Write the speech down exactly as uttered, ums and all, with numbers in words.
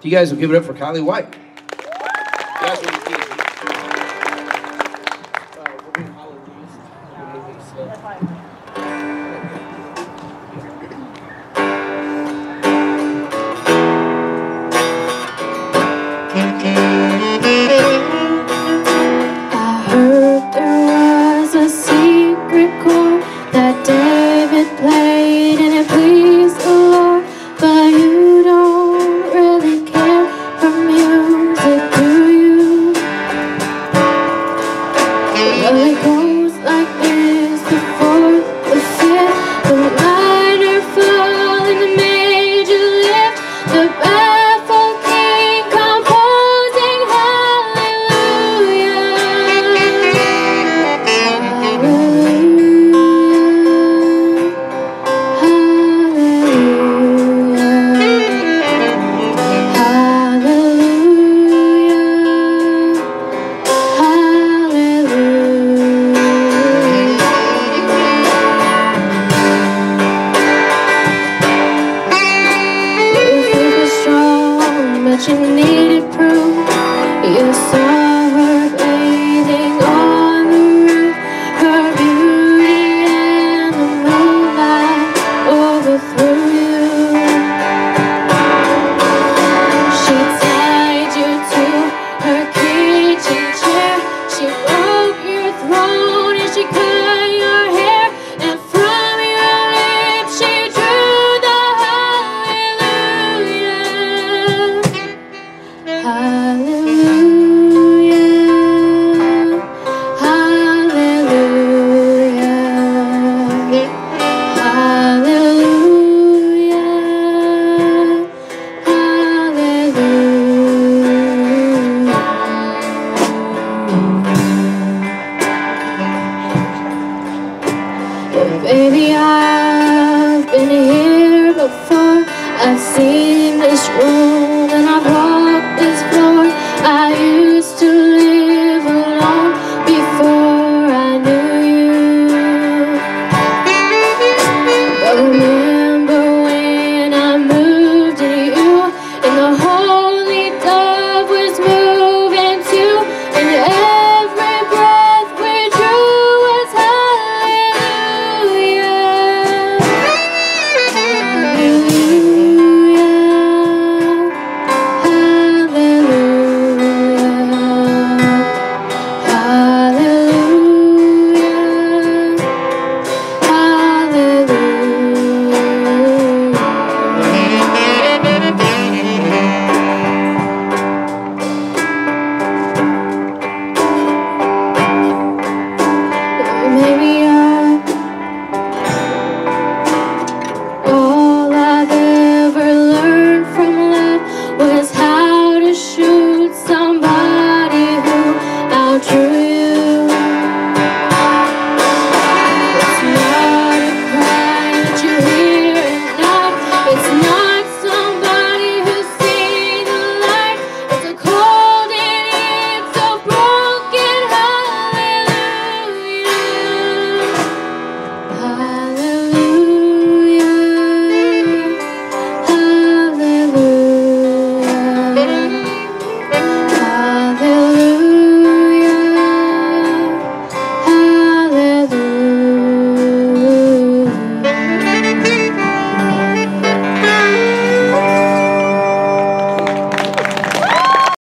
If you guys will give it up for Kyleigh White.